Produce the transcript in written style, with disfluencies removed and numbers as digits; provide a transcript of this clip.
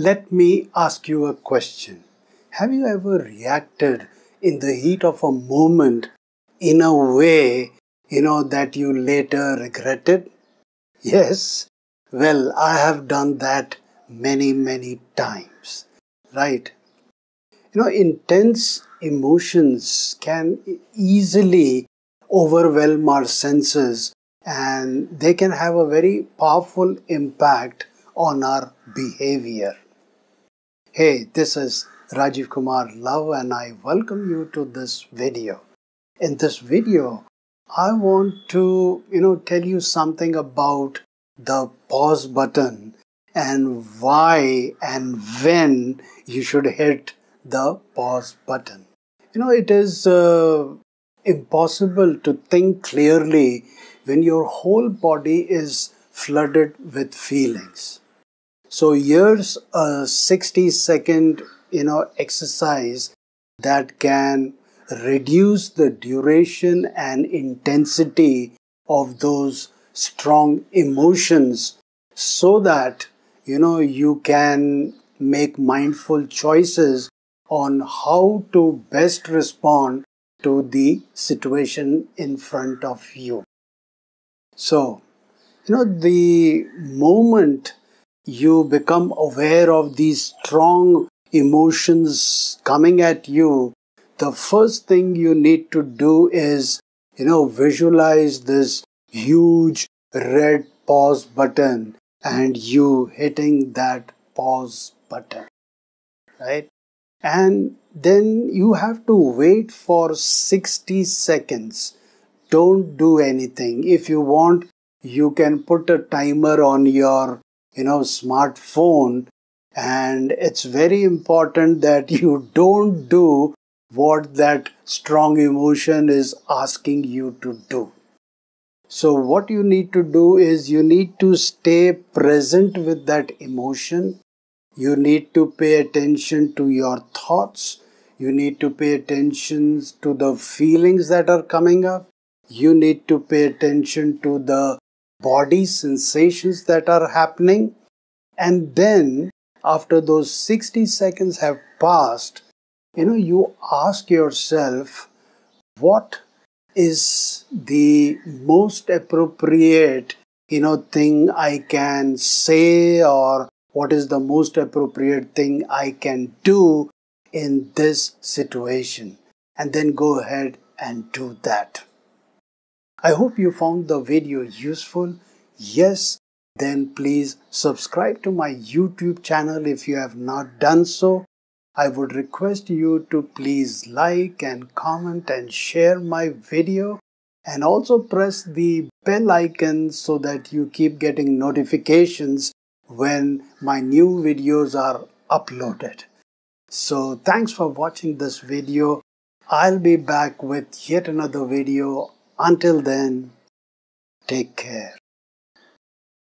Let me ask you a question. Have you ever reacted in the heat of a moment in a way, that you later regretted? Yes. Well, I have done that many, many times, right? Intense emotions can easily overwhelm our senses, and they can have a very powerful impact on our behavior. Hey, this is Rajiv Kumar Love, and I welcome you to this video. In this video, I want to, tell you something about the pause button and why and when you should hit the pause button. It is impossible to think clearly when your whole body is flooded with feelings. So here's a 60-second, exercise that can reduce the duration and intensity of those strong emotions so that, you can make mindful choices on how to best respond to the situation in front of you. So, the moment you become aware of these strong emotions coming at you, the first thing you need to do is, visualize this huge red pause button and you hitting that pause button, right? And then you have to wait for 60 seconds. Don't do anything. If you want, you can put a timer on your, smartphone. And it's very important that you don't do what that strong emotion is asking you to do. So what you need to do is you need to stay present with that emotion. You need to pay attention to your thoughts. You need to pay attention to the feelings that are coming up. You need to pay attention to the body sensations that are happening. And then after those 60 seconds have passed, you ask yourself, what is the most appropriate, thing I can say, or what is the most appropriate thing I can do in this situation? And then go ahead and do that. I hope you found the video useful. Yes, then please subscribe to my YouTube channel if you have not done so. I would request you to please like and comment and share my video, and also press the bell icon so that you keep getting notifications when my new videos are uploaded. So thanks for watching this video. I'll be back with yet another video. Until then, take care.